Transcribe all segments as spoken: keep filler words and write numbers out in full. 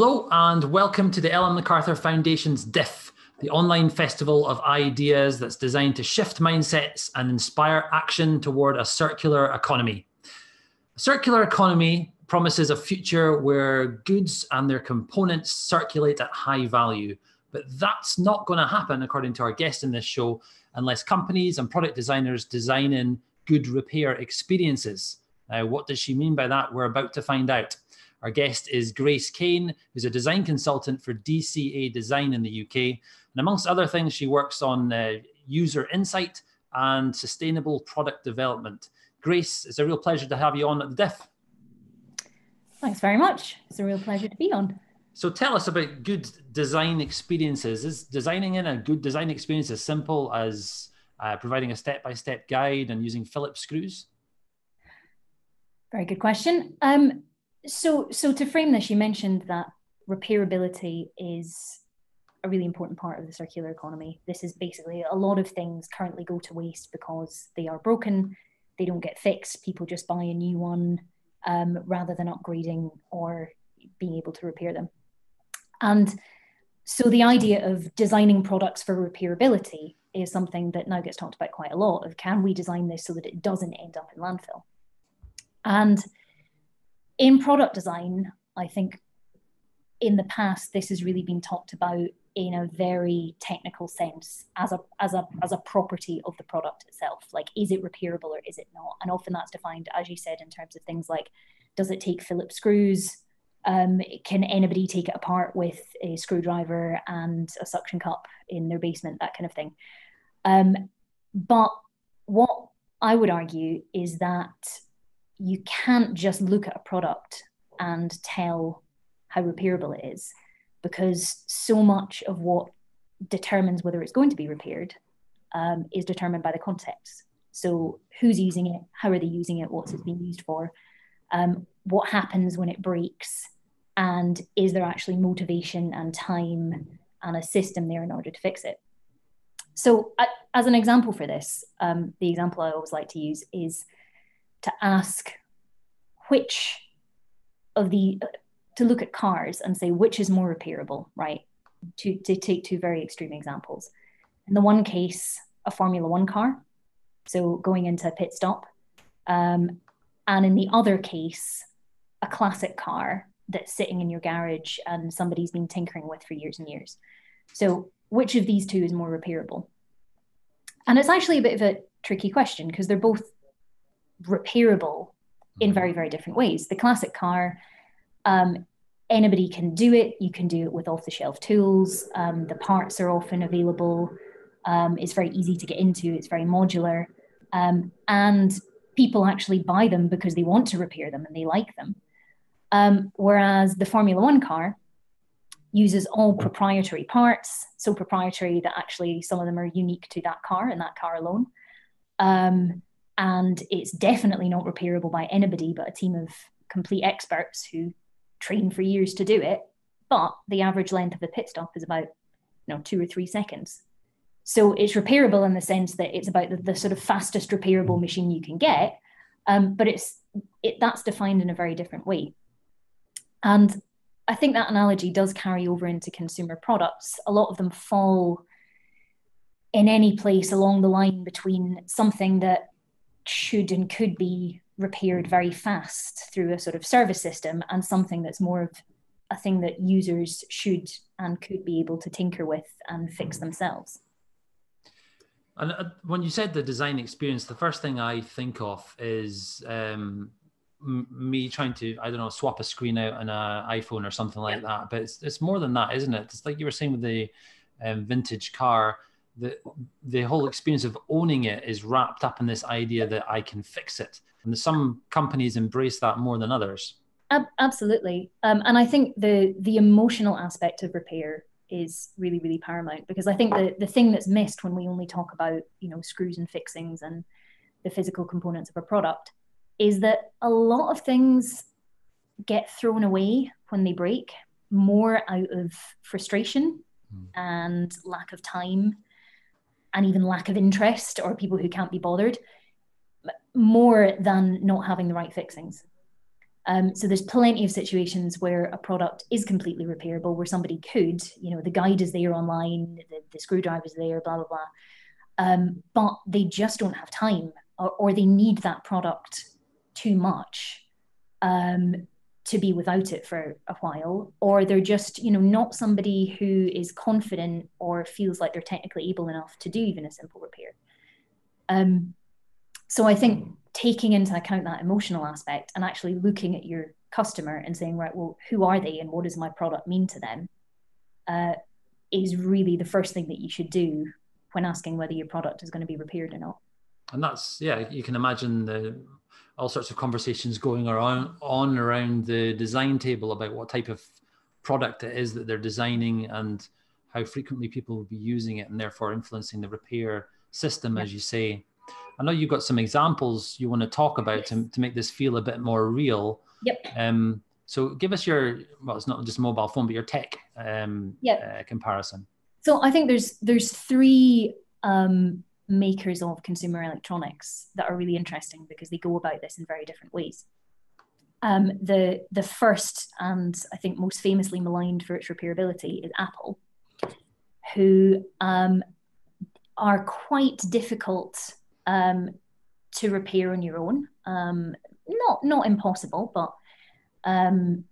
Hello and welcome to the Ellen MacArthur Foundation's DIFF, the online festival of ideas that's designed to shift mindsets and inspire action toward a circular economy. A circular economy promises a future where goods and their components circulate at high value, but that's not going to happen, according to our guest in this show, unless companies and product designers design in good repair experiences. Now, what does she mean by that? We're about to find out. Our guest is Grace Kane, who's a design consultant for D C A Design in the U K. And amongst other things, she works on uh, user insight and sustainable product development. Grace, it's a real pleasure to have you on at the DIFF. Thanks very much. It's a real pleasure to be on. So tell us about good design experiences. Is designing in a good design experience as simple as uh, providing a step-by-step guide and using Phillips screws? Very good question. Um, So, so to frame this, you mentioned that repairability is a really important part of the circular economy. This is basically a lot of things currently go to waste because they are broken, they don't get fixed, people just buy a new one um, rather than upgrading or being able to repair them. And so the idea of designing products for repairability is something that now gets talked about quite a lot of, can we design this so that it doesn't end up in landfill? And in product design, I think in the past, this has really been talked about in a very technical sense as a, as a, as a property of the product itself. Like, is it repairable or is it not? And often that's defined, as you said, in terms of things like, does it take Phillips screws? Um, can anybody take it apart with a screwdriver and a suction cup in their basement, that kind of thing? Um, but what I would argue is that you can't just look at a product and tell how repairable it is, because so much of what determines whether it's going to be repaired um, is determined by the context. So who's using it? How are they using it? What's it being used for? Um, what happens when it breaks? And is there actually motivation and time and a system there in order to fix it? So I, as an example for this, um, the example I always like to use is to ask which of the, to look at cars and say, which is more repairable, right? To, to take two very extreme examples. In the one case, a Formula One car, so going into a pit stop. Um, and in the other case, a classic car that's sitting in your garage and somebody's been tinkering with for years and years. So which of these two is more repairable? And it's actually a bit of a tricky question because they're both repairable in very, very different ways. The classic car, um, anybody can do it. You can do it with off-the-shelf tools. Um, the parts are often available. Um, it's very easy to get into. It's very modular. Um, and people actually buy them because they want to repair them and they like them. Um, whereas the Formula One car uses all proprietary parts, so proprietary that actually some of them are unique to that car and that car alone. Um, And it's definitely not repairable by anybody but a team of complete experts who train for years to do it. But the average length of a pit stop is about, you know, two or three seconds. So it's repairable in the sense that it's about the, the sort of fastest repairable machine you can get. Um, but it's it that's defined in a very different way. And I think that analogy does carry over into consumer products. A lot of them fall in any place along the line between something that should and could be repaired very fast through a sort of service system and something that's more of a thing that users should and could be able to tinker with and fix themselves. And when you said the design experience, the first thing I think of is um, me trying to, I don't know, swap a screen out on an iPhone or something like yeah. that. But it's, it's more than that, isn't it? It's like you were saying with the um, vintage car. The, the whole experience of owning it is wrapped up in this idea that I can fix it. And some companies embrace that more than others. Absolutely. Um, and I think the, the emotional aspect of repair is really, really paramount, because I think the, the thing that's missed when we only talk about, you know, screws and fixings and the physical components of a product is that a lot of things get thrown away when they break, more out of frustration mm. and lack of time, and even lack of interest, or people who can't be bothered, more than not having the right fixings. Um, so there's plenty of situations where a product is completely repairable, where somebody could, you know, the guide is there online, the, the screwdriver is there, blah, blah, blah. Um, but they just don't have time, or, or they need that product too much um, to be without it for a while, or they're just, you know, not somebody who is confident or feels like they're technically able enough to do even a simple repair. Um, so I think taking into account that emotional aspect and actually looking at your customer and saying, right, well, who are they and what does my product mean to them, uh, is really the first thing that you should do when asking whether your product is going to be repaired or not. And that's, yeah, you can imagine the all sorts of conversations going around, on around the design table about what type of product it is that they're designing and how frequently people will be using it, and therefore influencing the repair system, yeah. as you say. I know you've got some examples you want to talk about yes. to, to make this feel a bit more real. Yep. Um, so give us your, well, it's not just mobile phone, but your tech um, yep. uh, comparison. So I think there's there's three um, makers of consumer electronics that are really interesting because they go about this in very different ways. Um, the, the first, and I think most famously maligned for its repairability, is Apple, who um, are quite difficult um, to repair on your own. Um, not, not impossible, but um,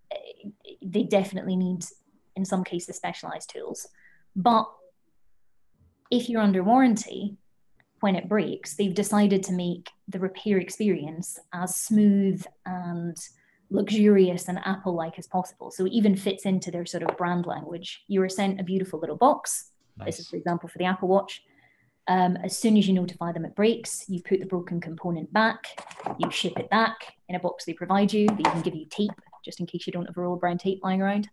they definitely need, in some cases, specialized tools. But if you're under warranty, when it breaks, they've decided to make the repair experience as smooth and luxurious and Apple-like as possible. So it even fits into their sort of brand language. You were sent a beautiful little box. Nice. This is, for example, for the Apple Watch. Um, as soon as you notify them it breaks, you put the broken component back, you ship it back in a box they provide you. They even give you tape, just in case you don't have a roll of brown tape lying around.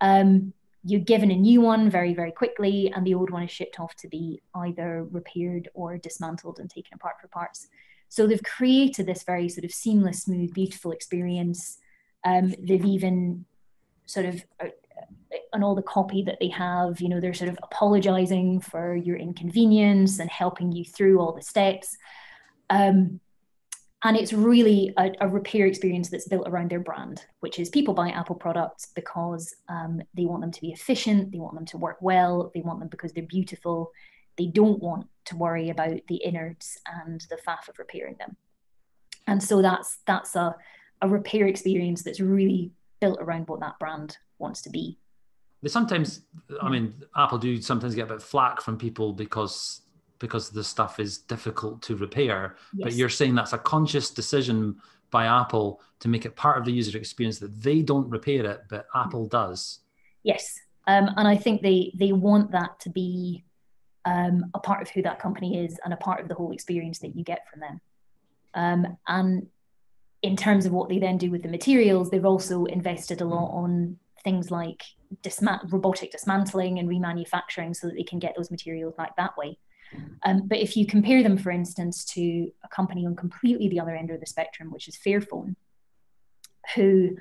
Um, You're given a new one very, very quickly, and the old one is shipped off to be either repaired or dismantled and taken apart for parts. So they've created this very sort of seamless, smooth, beautiful experience. Um, they've even sort of, uh, on all the copy that they have, you know, they're sort of apologizing for your inconvenience and helping you through all the steps. Um, and it's really a, a repair experience that's built around their brand, which is people buy Apple products because um, they want them to be efficient, they want them to work well, they want them because they're beautiful. They don't want to worry about the innards and the faff of repairing them. And so that's that's a, a repair experience that's really built around what that brand wants to be. They sometimes, I mean, Apple do sometimes get a bit flack from people because because the stuff is difficult to repair, yes. but you're saying that's a conscious decision by Apple to make it part of the user experience that they don't repair it, but Apple does. Yes, um, and I think they, they want that to be um, a part of who that company is and a part of the whole experience that you get from them. Um, and in terms of what they then do with the materials, they've also invested a lot on things like dismant- robotic dismantling and remanufacturing so that they can get those materials back that way. Um, but if you compare them, for instance, to a company on completely the other end of the spectrum, which is Fairphone, who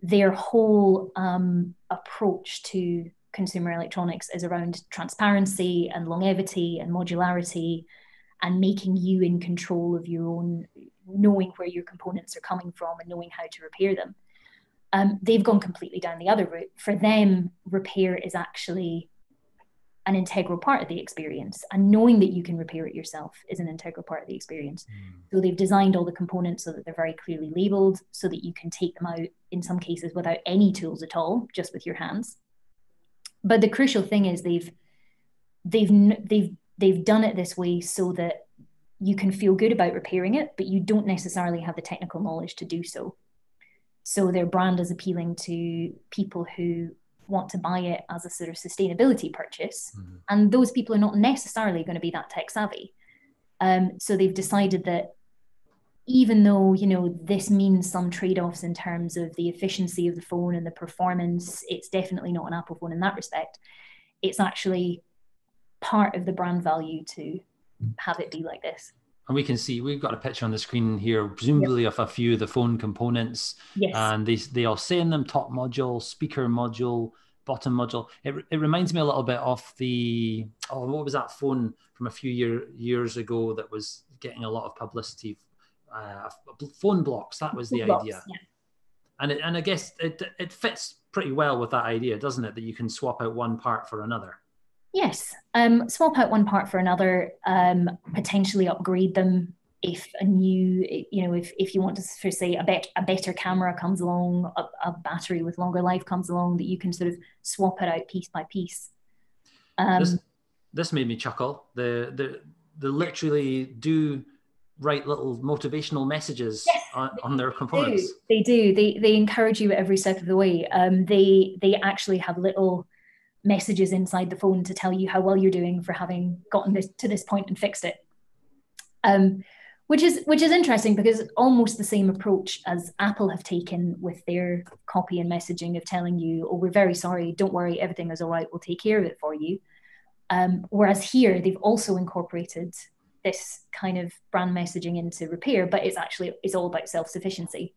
their whole um, approach to consumer electronics is around transparency and longevity and modularity and making you in control of your own, knowing where your components are coming from and knowing how to repair them. Um, they've gone completely down the other route. For them, repair is actually an integral part of the experience, and knowing that you can repair it yourself is an integral part of the experience. Mm. So they've designed all the components so that they're very clearly labeled so that you can take them out in some cases without any tools at all, just with your hands. But the crucial thing is they've they've they've they've done it this way so that you can feel good about repairing it, but you don't necessarily have the technical knowledge to do so. So their brand is appealing to people who want to buy it as a sort of sustainability purchase. Mm-hmm. And those people are not necessarily going to be that tech savvy. Um, so they've decided that even though, you know, this means some trade-offs in terms of the efficiency of the phone and the performance, it's definitely not an Apple phone in that respect. It's actually part of the brand value to have it be like this. And we can see, we've got a picture on the screen here, presumably yep. of a few of the phone components. Yes. And they, they all say in them, top module, speaker module, bottom module. It, it reminds me a little bit of the, oh, what was that phone from a few year, years ago that was getting a lot of publicity? Uh, phone blocks, that was the idea. Yeah. And it, and I guess it, it fits pretty well with that idea, doesn't it? That you can swap out one part for another. Yes, um, swap out one part for another, um, potentially upgrade them if a new, you know, if, if you want to, for say, a, bet, a better camera comes along, a, a battery with longer life comes along, that you can sort of swap it out piece by piece. Um, this, this made me chuckle. The, the, they literally do write little motivational messages yes, on, on their components. They do. They do. They, they encourage you every step of the way. Um, they, they actually have little messages inside the phone to tell you how well you're doing for having gotten this to this point and fixed it. Um, which is which is interesting, because it's almost the same approach as Apple have taken with their copy and messaging of telling you, oh, we're very sorry, don't worry, everything is all right, we'll take care of it for you. Um, whereas here, they've also incorporated this kind of brand messaging into repair, but it's actually, it's all about self-sufficiency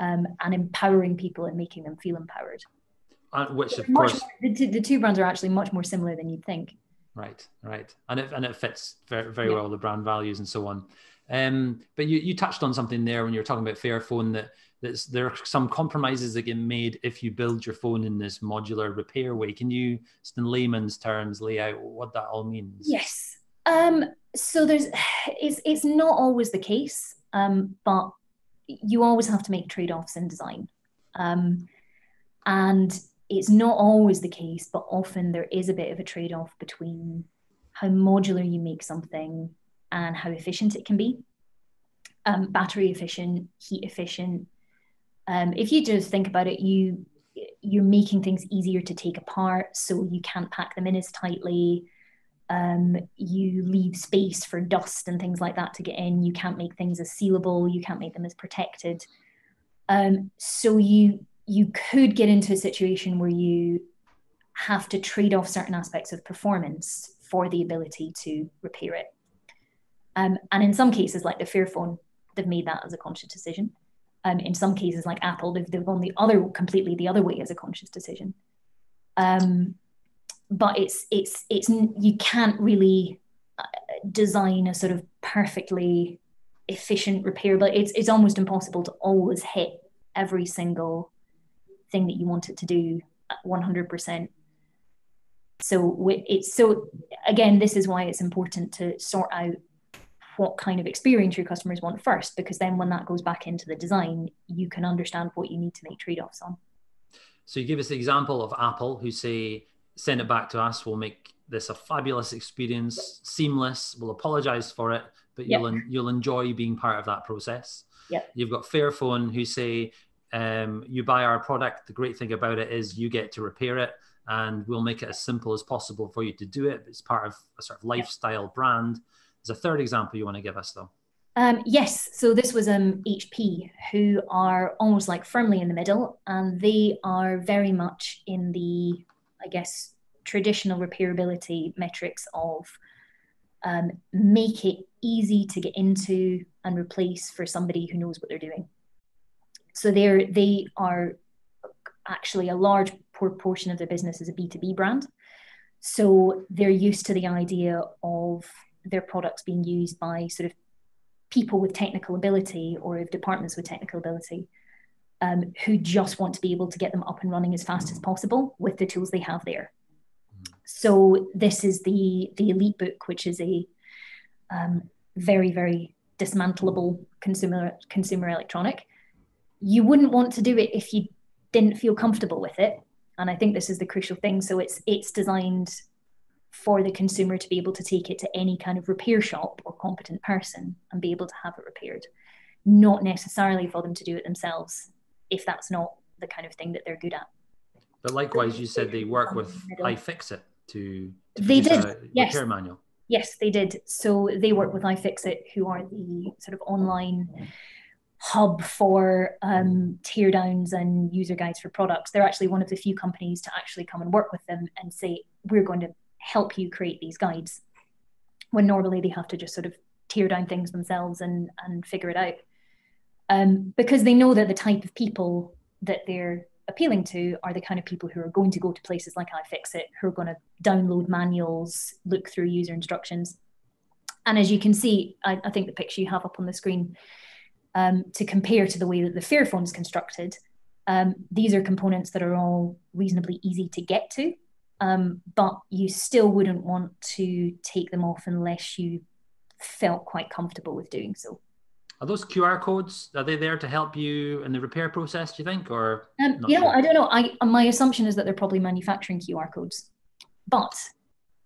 um, and empowering people and making them feel empowered. Uh, which of much, course, the two, the two brands are actually much more similar than you'd think. Right, right, and it and it fits very, very yeah. well, the brand values and so on. Um, but you you touched on something there when you were talking about Fairphone, that that's, there are some compromises that get made if you build your phone in this modular repair way. Can you, just in layman's terms, lay out what that all means? Yes. Um, so there's it's it's not always the case, um, but you always have to make trade-offs in design, um, and it's not always the case, but often there is a bit of a trade-off between how modular you make something and how efficient it can be. Um, battery efficient, heat efficient. Um, if you just think about it, you, you're making things easier to take apart, so you can't pack them in as tightly. Um, you leave space for dust and things like that to get in. You can't make things as sealable. You can't make them as protected. Um, so you... you could get into a situation where you have to trade off certain aspects of performance for the ability to repair it. Um, and in some cases, like the Fairphone, they've made that as a conscious decision. Um, in some cases, like Apple, they've, they've gone the other, completely the other way as a conscious decision. Um, but it's, it's, it's, you can't really design a sort of perfectly efficient repair, but it's, it's almost impossible to always hit every single thing that you want it to do at one hundred percent. So it's so again, this is why it's important to sort out what kind of experience your customers want first, because then when that goes back into the design, you can understand what you need to make trade-offs on. So you give us the example of Apple, who say, send it back to us, we'll make this a fabulous experience, seamless, we'll apologize for it, but yep. you'll, you'll enjoy being part of that process. Yep. You've got Fairphone, who say, Um, you buy our product, the great thing about it is you get to repair it, and we'll make it as simple as possible for you to do it. It's part of a sort of lifestyle yeah. brand. There's a third example you want to give us though. Um, yes, so this was um, H P, who are almost like firmly in the middle, and they are very much in the, I guess, traditional repairability metrics of um, make it easy to get into and replace for somebody who knows what they're doing. So they're, they are actually, a large proportion of their business is a B two B brand. So they're used to the idea of their products being used by sort of people with technical ability, or of departments with technical ability, um, who just want to be able to get them up and running as fast as possible with the tools they have there. So this is the, the Elite Book, which is a um, very, very dismantleable consumer, consumer electronic. You wouldn't want to do it if you didn't feel comfortable with it. And I think this is the crucial thing. So it's it's designed for the consumer to be able to take it to any kind of repair shop or competent person and be able to have it repaired, not necessarily for them to do it themselves if that's not the kind of thing that they're good at. But likewise, you said they work with iFixit to, to they did. a yes. repair manual. Yes, they did. So they work with iFixit, who are the sort of online hub for um, teardowns and user guides for products. They're actually one of the few companies to actually come and work with them and say, we're going to help you create these guides, when normally they have to just sort of tear down things themselves and, and figure it out. Um, because they know that the type of people that they're appealing to are the kind of people who are going to go to places like iFixit, who are going to download manuals, look through user instructions. And as you can see, I, I think the picture you have up on the screen, Um, to compare to the way that the Fairphone is constructed, Um, these are components that are all reasonably easy to get to, um, but you still wouldn't want to take them off unless you felt quite comfortable with doing so. Are those Q R codes, are they there to help you in the repair process, do you think? Or um, you know, sure? I don't know. I, my assumption is that they're probably manufacturing Q R codes. But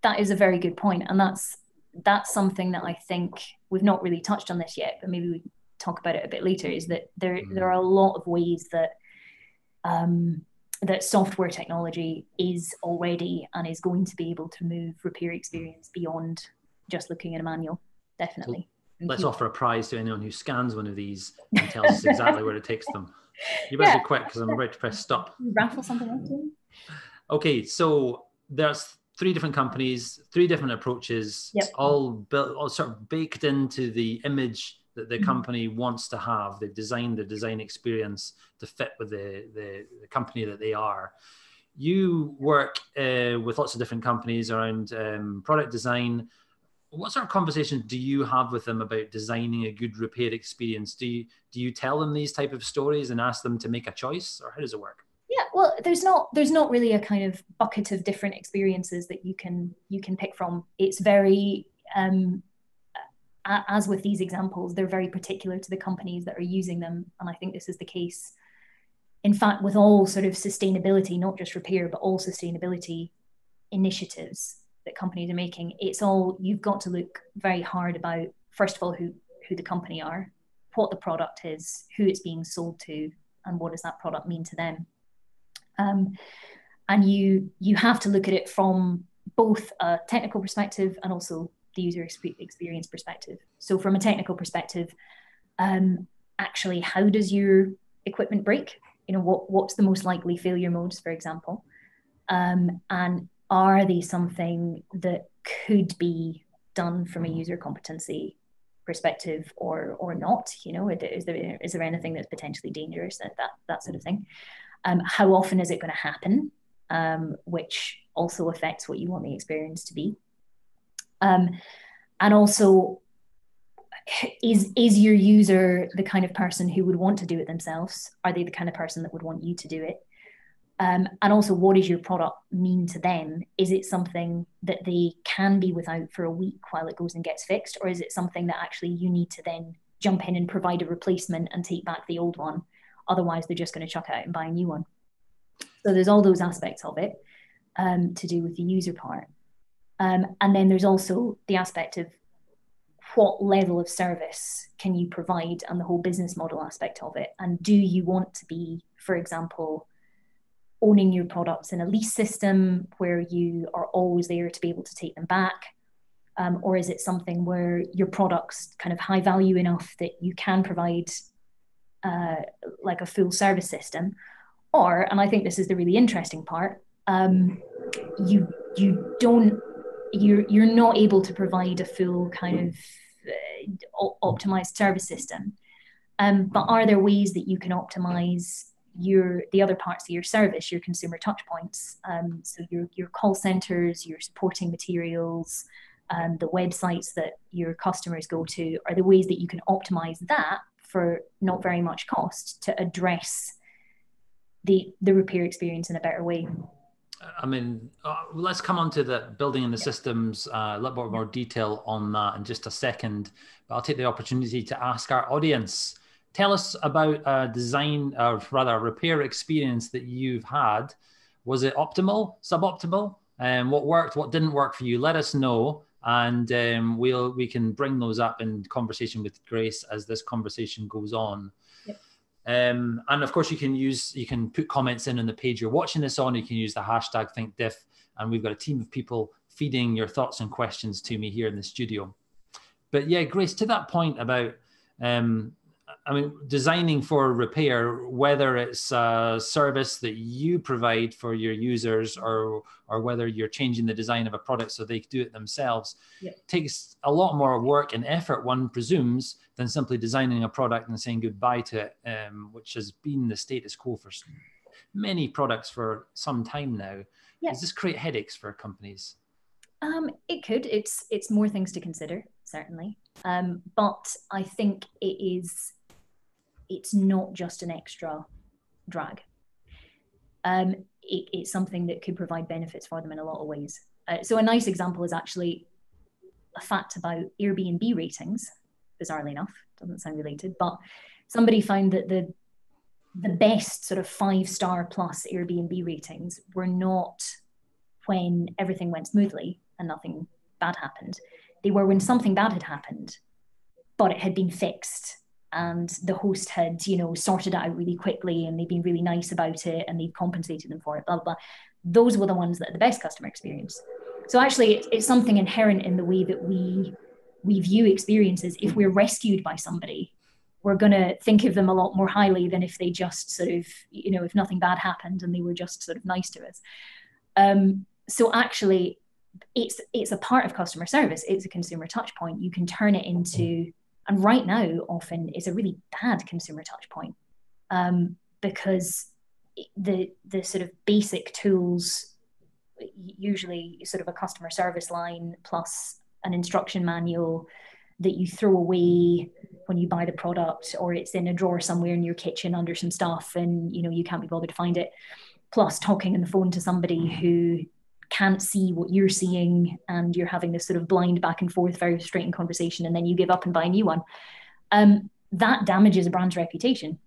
that is a very good point. And that's that's something that I think we've not really touched on this yet, but maybe we talk about it a bit later, is that there, mm. there are a lot of ways that um, that software technology is already and is going to be able to move repair experience beyond just looking at a manual, definitely. So let's offer a prize to anyone who scans one of these and tells us exactly where it takes them. You better yeah. be quick because I'm about to press stop. Raffle something up to you. Okay, so there's three different companies, three different approaches, yep. all built, all sort of baked into the image that the company mm-hmm. wants to have. They've designed their design experience to fit with the, the, the company that they are. You work uh, with lots of different companies around um, product design. What sort of conversations do you have with them about designing a good repair experience? Do you, do you tell them these type of stories and ask them to make a choice, or how does it work? Yeah, well, there's not there's not really a kind of bucket of different experiences that you can you can pick from. It's very, um, as with these examples, they're very particular to the companies that are using them. And I think this is the case, in fact, with all sort of sustainability, not just repair, but all sustainability initiatives that companies are making. It's all, you've got to look very hard about, first of all, who, who the company are, what the product is, who it's being sold to, and what does that product mean to them. Um, and you you have to look at it from both a technical perspective and also the user experience perspective. So from a technical perspective, um, actually, how does your equipment break? You know, what what's the most likely failure modes, for example? Um, and are they something that could be done from a user competency perspective or or not? You know, is there is there anything that's potentially dangerous, that that, that sort of thing? Um, how often is it going to happen, um, which also affects what you want the experience to be? Um, and also, is is your user the kind of person who would want to do it themselves? Are they the kind of person that would want you to do it? Um, and also, what does your product mean to them? Is it something that they can be without for a week while it goes and gets fixed? Or is it something that actually you need to then jump in and provide a replacement and take back the old one? Otherwise, they're just going to chuck it out and buy a new one. So there's all those aspects of it um, to do with the user part. Um, and then there's also the aspect of what level of service can you provide, and the whole business model aspect of it. And do you want to be, for example, owning your products in a lease system where you are always there to be able to take them back? Um, or is it something where your product's kind of high value enough that you can provide uh, like a full service system? Or, and I think this is the really interesting part, um, you you don't, you're, you're not able to provide a full kind of uh, optimized service system. Um, but are there ways that you can optimize your the other parts of your service, your consumer touch points, um, so your your call centers, your supporting materials, um, the websites that your customers go to? Are the ways that you can optimize that for not very much cost to address the the repair experience in a better way? I mean, uh, let's come on to the building and the yeah. systems, uh, a little bit more detail on that in just a second, but I'll take the opportunity to ask our audience. Tell us about a design, or rather a repair experience that you've had. Was it optimal, suboptimal? And um, what worked, what didn't work for you? Let us know, and um, we'll, we can bring those up in conversation with Grace as this conversation goes on. Yep. Um, and of course, you can use, you can put comments in on the page you're watching this on. You can use the hashtag ThinkDiff, and we've got a team of people feeding your thoughts and questions to me here in the studio. But yeah, Grace, to that point about, um, I mean, designing for repair, whether it's a service that you provide for your users, or or whether you're changing the design of a product so they do it themselves, yep. takes a lot more work and effort, one presumes, than simply designing a product and saying goodbye to it, um, which has been the status quo for many products for some time now. Yep. Does this create headaches for companies? Um, it could. It's it's more things to consider, certainly. Um, but I think it is... it's not just an extra drag. um, it, it's something that could provide benefits for them in a lot of ways. Uh, so a nice example is actually a fact about Airbnb ratings, bizarrely enough, doesn't sound related, but somebody found that the the best sort of five star plus Airbnb ratings were not when everything went smoothly and nothing bad happened. They were when something bad had happened, but it had been fixed and the host had, you know, sorted it out really quickly and they'd been really nice about it and they'd compensated them for it, blah, blah, blah. Those were the ones that had the best customer experience. So actually it's, it's something inherent in the way that we, we view experiences. If we're rescued by somebody, we're going to think of them a lot more highly than if they just sort of, you know, if nothing bad happened and they were just sort of nice to us. Um, so actually it's, it's a part of customer service. It's a consumer touch point. You can turn it into, and right now often it's a really bad consumer touch point um, because the, the sort of basic tools, usually sort of a customer service line plus an instruction manual that you throw away when you buy the product, or it's in a drawer somewhere in your kitchen under some stuff and, you know, you can't be bothered to find it, plus talking on the phone to somebody who can't see what you're seeing and you're having this sort of blind back and forth, very frustrating conversation, and then you give up and buy a new one. Um, that damages a brand's reputation.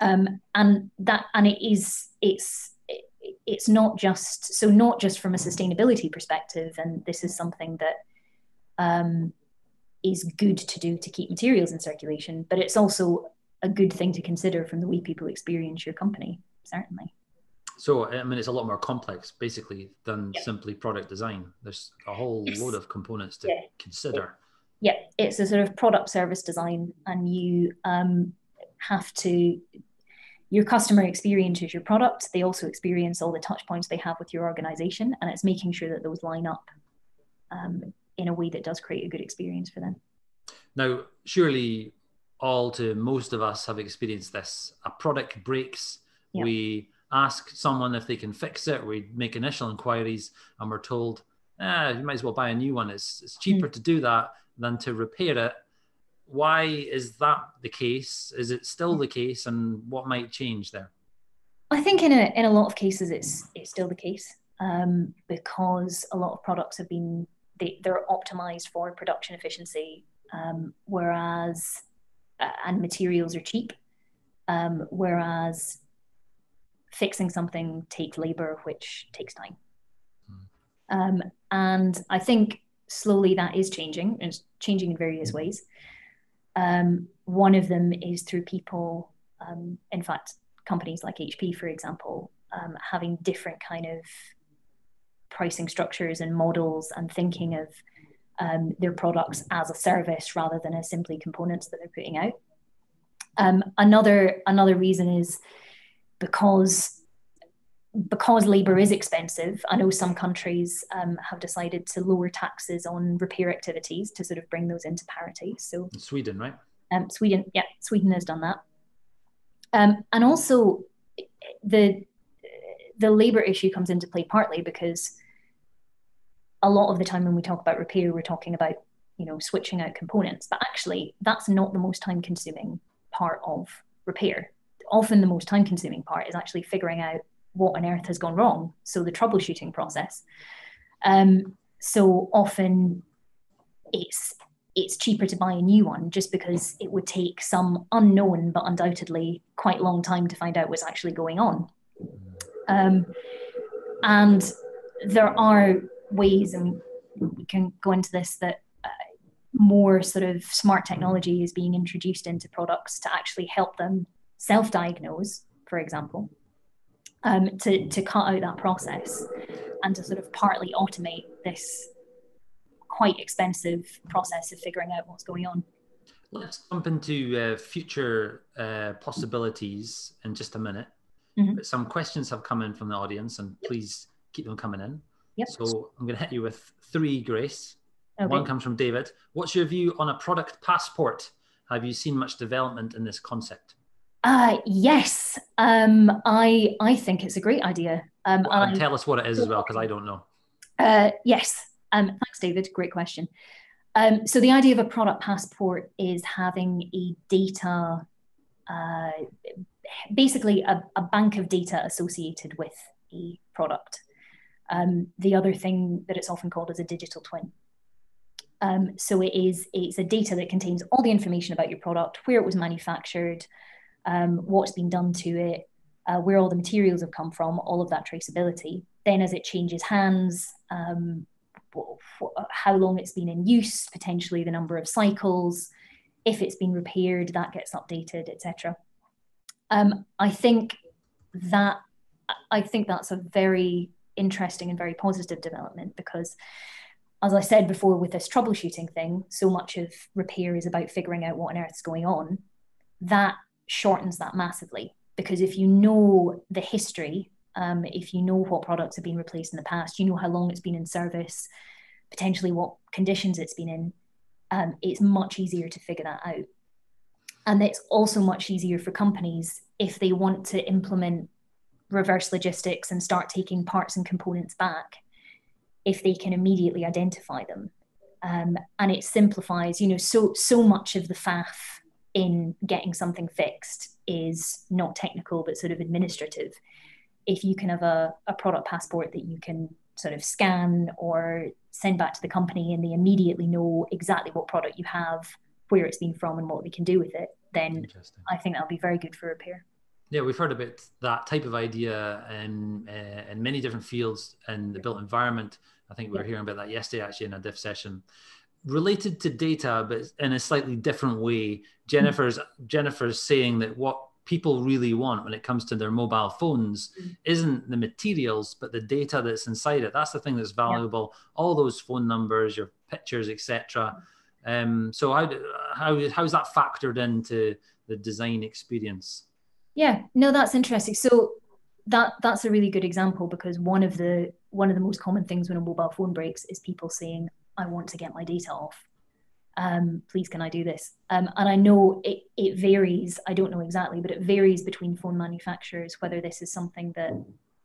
Um, and that, and it is, it's, it's not just, so not just from a sustainability perspective, and this is something that, um, is good to do to keep materials in circulation, but it's also a good thing to consider from the way people experience your company, certainly. So, I mean, it's a lot more complex, basically, than yeah. simply product design. There's a whole yes. load of components to yeah. consider. Yeah, it's a sort of product service design, and you um, have to, your customer experiences your product. They also experience all the touch points they have with your organization, and it's making sure that those line up um, in a way that does create a good experience for them. Now, surely all to most of us have experienced this. A product breaks, yeah. we ask someone if they can fix it, we make initial inquiries and we're told, ah, you might as well buy a new one. It's, it's cheaper mm. to do that than to repair it. Why is that the case? Is it still the case, and what might change there? I think in a, in a lot of cases it's, it's still the case um, because a lot of products have been They, they're optimized for production efficiency, um, whereas, uh, and materials are cheap, um, whereas fixing something takes labor, which takes time. Mm. Um, and I think slowly that is changing. It's changing in various mm. ways. Um, one of them is through people, um, in fact, companies like H P, for example, um, having different kind of pricing structures and models, and thinking of um, their products as a service rather than as simply components that they're putting out. Um, another another reason is because because labour is expensive. I know some countries um, have decided to lower taxes on repair activities to sort of bring those into parity. So in Sweden, right? Um, Sweden, yeah, Sweden has done that, um, and also the the labour issue comes into play partly because a lot of the time when we talk about repair, we're talking about, you know, switching out components, but actually that's not the most time consuming part of repair. Often the most time consuming part is actually figuring out what on earth has gone wrong. So the troubleshooting process. Um, so often it's, it's cheaper to buy a new one just because it would take some unknown, but undoubtedly quite long time to find out what's actually going on. Um, and there are ways, and we can go into this, that uh, more sort of smart technology is being introduced into products to actually help them self-diagnose, for example, um, to, to cut out that process and to sort of partly automate this quite expensive process of figuring out what's going on. Let's jump into uh, future uh, possibilities in just a minute. Mm-hmm. But some questions have come in from the audience, and please keep them coming in. Yep. So I'm going to hit you with three, Grace. Okay. One comes from David. What's your view on a product passport? Have you seen much development in this concept? Uh, yes. Um, I I think it's a great idea. Um, well, and tell us what it is as well, because I don't know. Uh, yes. Um, thanks, David. Great question. Um, so the idea of a product passport is having a data uh basically a, a bank of data associated with a product. Um, the other thing that it's often called is a digital twin. Um, so it is, it's a data that contains all the information about your product, where it was manufactured, um, what's been done to it, uh, where all the materials have come from, all of that traceability. Then as it changes hands, um, how long it's been in use, potentially the number of cycles, if it's been repaired, that gets updated, et cetera. Um, I think that I think that's a very interesting and very positive development because, as I said before, with this troubleshooting thing, so much of repair is about figuring out what on earth's going on. That shortens that massively because if you know the history, um, if you know what products have been replaced in the past, you know how long it's been in service, potentially what conditions it's been in, um, it's much easier to figure that out. And it's also much easier for companies if they want to implement reverse logistics and start taking parts and components back if they can immediately identify them. Um, and it simplifies, you know, so, so much of the faff in getting something fixed is not technical, but sort of administrative. If you can have a, a product passport that you can sort of scan or send back to the company and they immediately know exactly what product you have, where it's been from and what they can do with it, then I think that'll be very good for repair. Yeah, we've heard about that type of idea in, uh, in many different fields in the built environment. I think we were hearing about that yesterday, actually, in a diff session. Related to data, but in a slightly different way, Jennifer's, mm-hmm. Jennifer's saying that what people really want when it comes to their mobile phones mm-hmm. isn't the materials, but the data that's inside it. That's the thing that's valuable. Yeah. All those phone numbers, your pictures, et cetera. Um, so how, how, how is that factored into the design experience? Yeah, no, that's interesting. So that that's a really good example because one of the one of the most common things when a mobile phone breaks is people saying, "I want to get my data off. Um, please, can I do this?" Um, and I know it, it varies. I don't know exactly, but it varies between phone manufacturers whether this is something that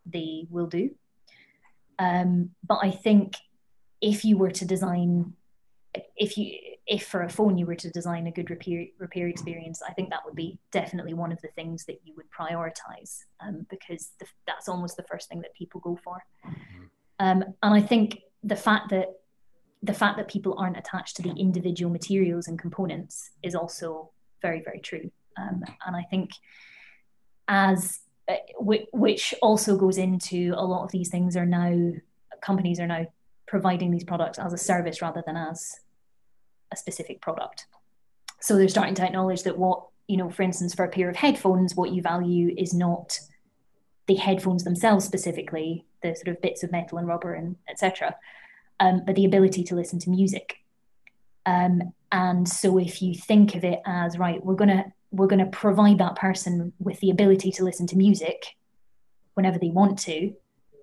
they will do. Um, but I think if you were to design, if you if for a phone you were to design a good repair, repair experience, I think that would be definitely one of the things that you would prioritize um, because the, that's almost the first thing that people go for. Um, and I think the fact that the fact that people aren't attached to the individual materials and components is also very, very true. Um, and I think as uh, which also goes into a lot of these things are now, companies are now providing these products as a service rather than as a specific product. So they're starting to acknowledge that what, you know, for instance, for a pair of headphones, what you value is not the headphones themselves specifically, the sort of bits of metal and rubber and et cetera, um, but the ability to listen to music. Um, and so if you think of it as, right, we're gonna we're gonna provide that person with the ability to listen to music whenever they want to,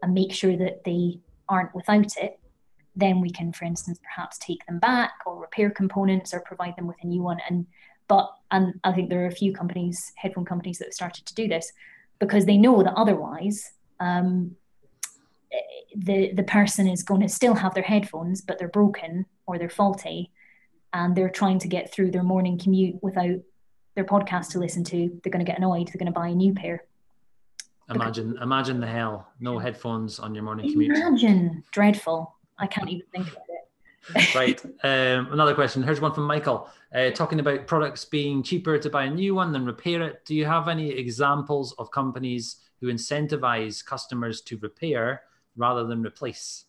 and make sure that they aren't without it. Then we can, for instance, perhaps take them back or repair components or provide them with a new one. And but and I think there are a few companies, headphone companies, that have started to do this because they know that otherwise um, the, the person is going to still have their headphones, but they're broken or they're faulty and they're trying to get through their morning commute without their podcast to listen to. They're going to get annoyed. They're going to buy a new pair. Imagine, because, imagine the hell, no headphones on your morning commute. Imagine, dreadful. I can't even think about it. Right. Um, another question. Here's one from Michael. Uh, talking about products being cheaper to buy a new one than repair it. Do you have any examples of companies who incentivize customers to repair rather than replace?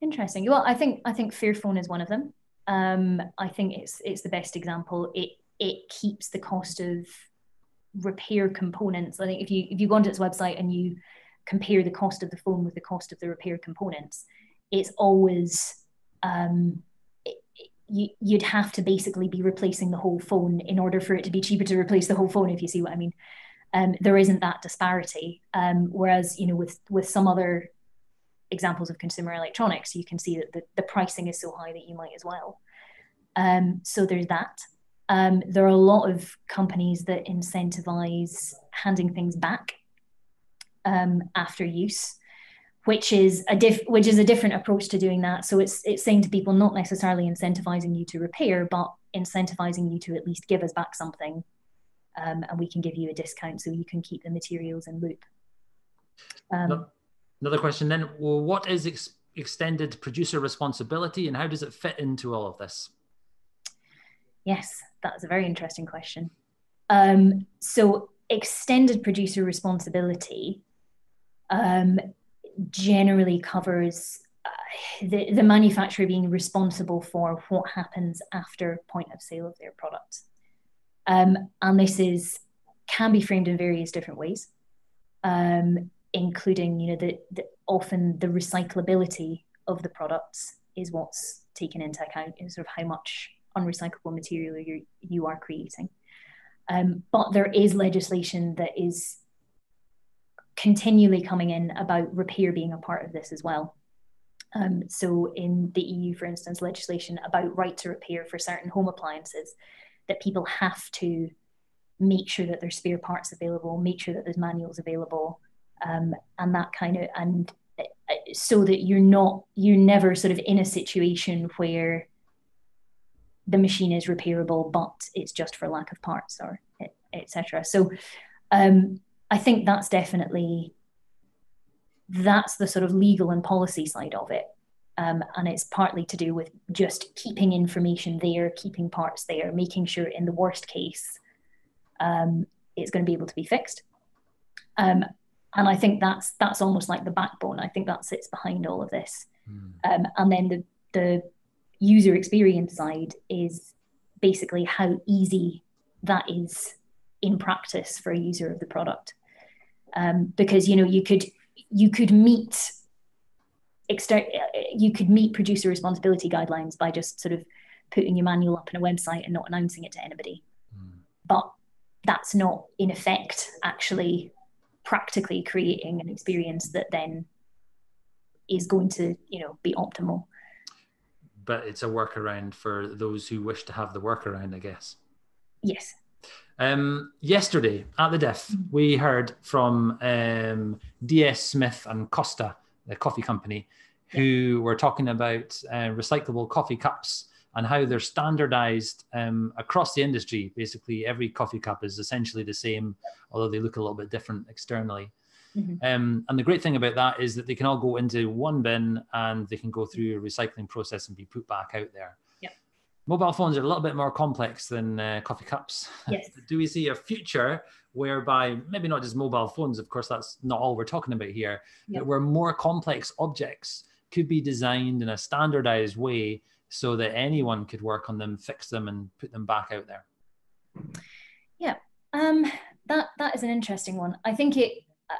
Interesting. Well, I think I think Fairphone is one of them. Um, I think it's it's the best example. It it keeps the cost of repair components. I think if you if you go onto its website and you compare the cost of the phone with the cost of the repair components, it's always, um, it, you, you'd have to basically be replacing the whole phone in order for it to be cheaper to replace the whole phone, if you see what I mean. Um, there isn't that disparity. Um, whereas, you know, with, with some other examples of consumer electronics, you can see that the, the pricing is so high that you might as well. Um, so there's that. Um, there are a lot of companies that incentivize handing things back Um, after use, which is a diff which is a different approach to doing that. So it's it's saying to people, not necessarily incentivizing you to repair, but incentivizing you to at least give us back something um, and we can give you a discount so you can keep the materials in loop. Um, Another question then, well, what is ex extended producer responsibility and how does it fit into all of this? Yes, that's a very interesting question. Um, so extended producer responsibility um, generally covers uh, the, the manufacturer being responsible for what happens after point of sale of their product. Um, and this is, can be framed in various different ways, um, including, you know, the, the, often the recyclability of the products is what's taken into account, in sort of how much unrecyclable material you, you are creating. Um, but there is legislation that is continually coming in about repair being a part of this as well. Um, so in the E U, for instance, legislation about right to repair for certain home appliances, that people have to make sure that there's spare parts available, make sure that there's manuals available, um, and that kind of, and uh, so that you're not, you're never sort of in a situation where the machine is repairable, but it's just for lack of parts or et cetera. So um, I think that's definitely, that's the sort of legal and policy side of it. Um, and it's partly to do with just keeping information there, keeping parts there, making sure in the worst case, um, it's going to be able to be fixed. Um, and I think that's, that's almost like the backbone. I think that sits behind all of this. Mm. Um, and then the, the user experience side is basically how easy that is in practice for a user of the product. Um, because, you know, you could, you could meet you could meet producer responsibility guidelines by just sort of putting your manual up on a website and not announcing it to anybody. Mm. But that's not in effect actually practically creating an experience that then is going to, you know, be optimal. But it's a workaround for those who wish to have the workaround, I guess. Yes. Um, yesterday at the DIFF, mm-hmm. we heard from um, D. S. Smith and Costa, the coffee company, who were talking about uh, recyclable coffee cups and how they're standardized um, across the industry. Basically, every coffee cup is essentially the same, although they look a little bit different externally. Mm-hmm. um, and the great thing about that is that they can all go into one bin and they can go through a recycling process and be put back out there. Yep. Mobile phones are a little bit more complex than uh, coffee cups. Yes. Do we see a future whereby, maybe not just mobile phones, of course, that's not all we're talking about here, yep. but where more complex objects could be designed in a standardized way so that anyone could work on them, fix them and put them back out there? Yeah, um, that, that is an interesting one. I think it, uh,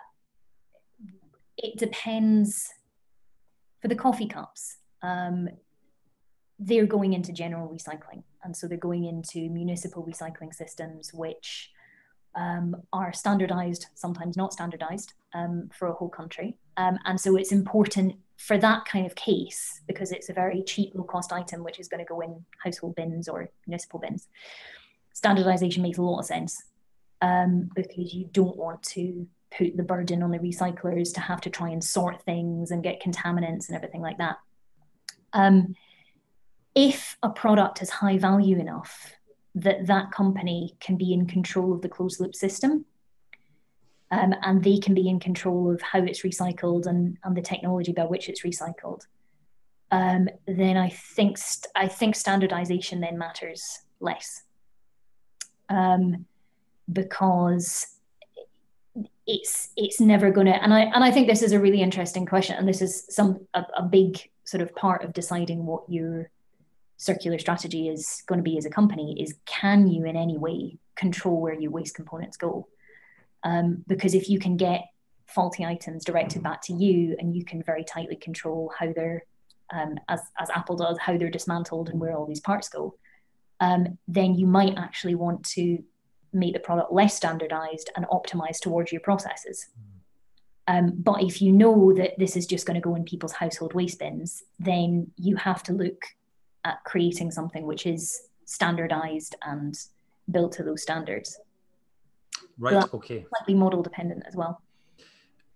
it depends. For the coffee cups, um, they're going into general recycling. And so they're going into municipal recycling systems, which Um, are standardized, sometimes not standardized, um, for a whole country. Um, and so it's important for that kind of case, because it's a very cheap, low cost item, which is going to go in household bins or municipal bins. Standardization makes a lot of sense, um, because you don't want to put the burden on the recyclers to have to try and sort things and get contaminants and everything like that. Um, if a product is high value enough, that that company can be in control of the closed loop system, um, and they can be in control of how it's recycled and, and the technology by which it's recycled, um, then I think, st I think standardization then matters less, um, because it's, it's never gonna, and I, and I think this is a really interesting question, and this is some, a, a big sort of part of deciding what you're circular strategy is going to be as a company is, can you in any way control where your waste components go? Um, because if you can get faulty items directed back to you and you can very tightly control how they're, um, as, as Apple does, how they're dismantled and where all these parts go, um, then you might actually want to make the product less standardized and optimized towards your processes. Um, but if you know that this is just going to go in people's household waste bins, then you have to look at creating something which is standardized and built to those standards. Right, so okay. Slightly model dependent as well.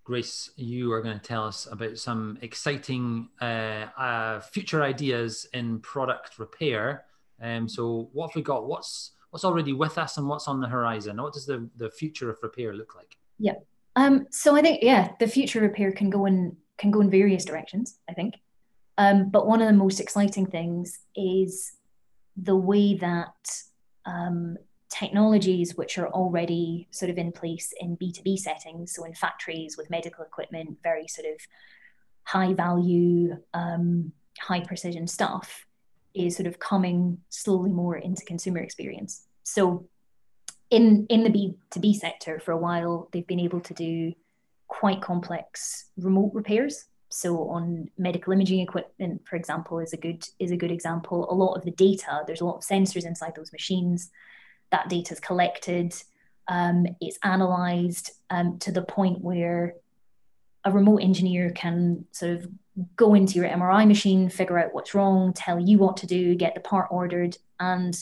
Grace, you are going to tell us about some exciting uh, uh, future ideas in product repair. Um, so what have we got? What's, what's already with us and what's on the horizon? What does the, the future of repair look like? Yeah. Um, so I think, yeah, the future of repair can go in, can go in various directions, I think. Um, but one of the most exciting things is the way that um, technologies which are already sort of in place in B two B settings, so in factories with medical equipment, very sort of high value, um, high precision stuff, is sort of coming slowly more into consumer experience. So in, in the B two B sector for a while, they've been able to do quite complex remote repairs. So on medical imaging equipment, for example, is a good is a good example. A lot of the data, there's a lot of sensors inside those machines. That data is collected, um, it's analysed um, to the point where a remote engineer can sort of go into your M R I machine, figure out what's wrong, tell you what to do, get the part ordered, and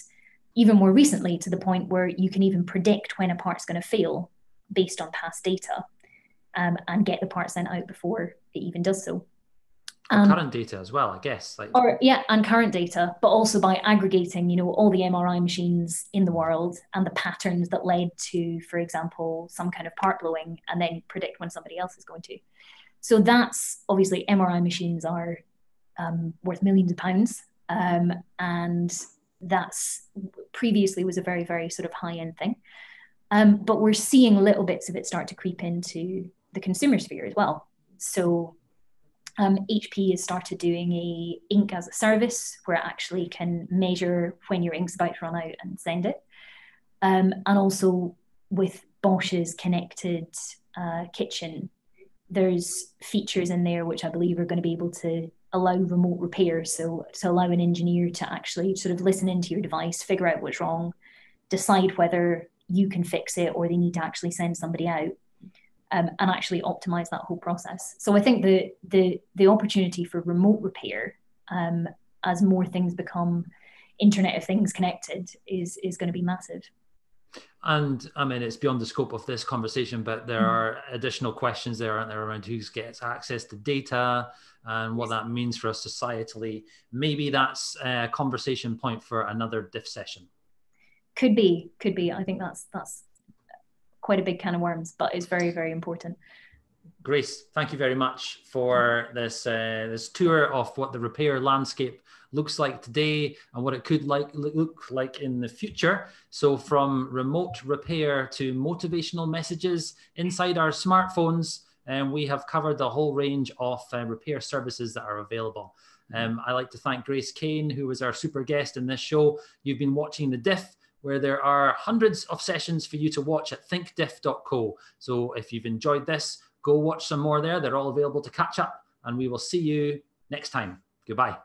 even more recently to the point where you can even predict when a part's going to fail based on past data. Um, and get the part sent out before it even does so. Um, current data as well, I guess. Like... Or yeah, and current data, but also by aggregating, you know, all the M R I machines in the world and the patterns that led to, for example, some kind of part blowing, and then predict when somebody else is going to. So that's obviously M R I machines are um, worth millions of pounds, um, and that's previously was a very, very sort of high-end thing. Um, but we're seeing little bits of it start to creep into the consumer sphere as well. So um, H P has started doing a ink as a service where it actually can measure when your ink's about to run out and send it. Um, and also with Bosch's connected uh, kitchen, there's features in there which I believe are going to be able to allow remote repair. So to allow an engineer to actually sort of listen into your device, figure out what's wrong, decide whether you can fix it or they need to actually send somebody out. Um, and actually optimize that whole process. So I think the the the opportunity for remote repair, um, as more things become Internet of Things connected, is is going to be massive. And I mean, it's beyond the scope of this conversation, but there are additional questions there, aren't there, around who gets access to data and what that means for us societally. Maybe that's a conversation point for another DIFF session. Could be, could be. I think that's that's. quite a big can of worms, but it's very, very important. Grace, thank you very much for this uh, this tour of what the repair landscape looks like today and what it could like look like in the future. So from remote repair to motivational messages inside our smartphones, and um, we have covered the whole range of uh, repair services that are available. Um, I'd like to thank Grace Kane, who was our super guest in this show. You've been watching the DIFF, where there are hundreds of sessions for you to watch at think diff dot co. So if you've enjoyed this, go watch some more there. They're all available to catch up, and we will see you next time. Goodbye.